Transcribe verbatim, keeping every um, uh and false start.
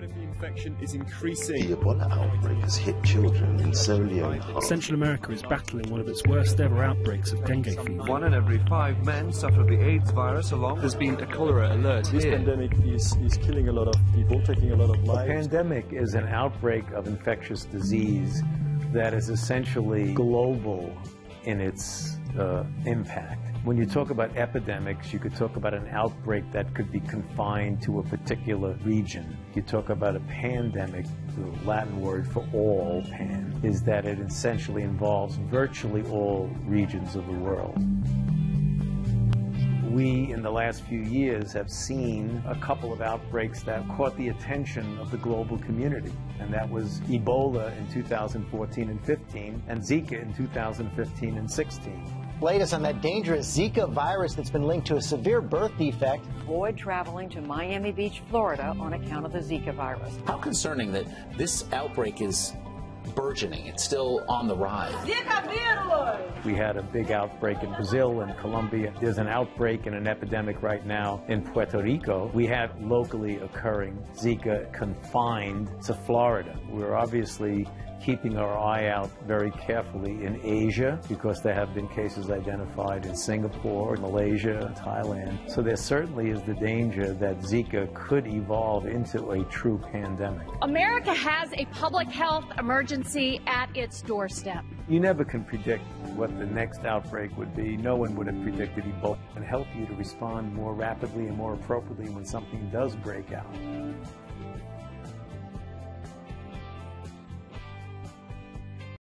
spread of the infection is increasing. The Ebola outbreak has hit children in Sierra Leone. Central America is battling one of its worst ever outbreaks of dengue fever. One in every five men suffer the AIDS virus along. There's been a cholera alert here. This pandemic is, is killing a lot of people, taking a lot of lives. The pandemic is an outbreak of infectious disease that is essentially global in its uh, impact. When you talk about epidemics, you could talk about an outbreak that could be confined to a particular region. You talk about a pandemic, the Latin word for all, pan, is that it essentially involves virtually all regions of the world. We, in the last few years, have seen a couple of outbreaks that caught the attention of the global community, and that was Ebola in two thousand fourteen and fifteen, and Zika in two thousand fifteen and sixteen. Latest on that dangerous Zika virus that's been linked to a severe birth defect. Avoid traveling to Miami Beach, Florida on account of the Zika virus. How concerning that this outbreak is burgeoning. It's still on the rise. We had a big outbreak in Brazil and Colombia. There's an outbreak and an epidemic right now in Puerto Rico. We have locally occurring Zika confined to Florida. We're obviously keeping our eye out very carefully in Asia because there have been cases identified in Singapore, Malaysia, Thailand. So there certainly is the danger that Zika could evolve into a true pandemic. America has a public health emergency at its doorstep. You never can predict what the next outbreak would be. No one would have predicted Ebola. It can help you to respond more rapidly and more appropriately when something does break out.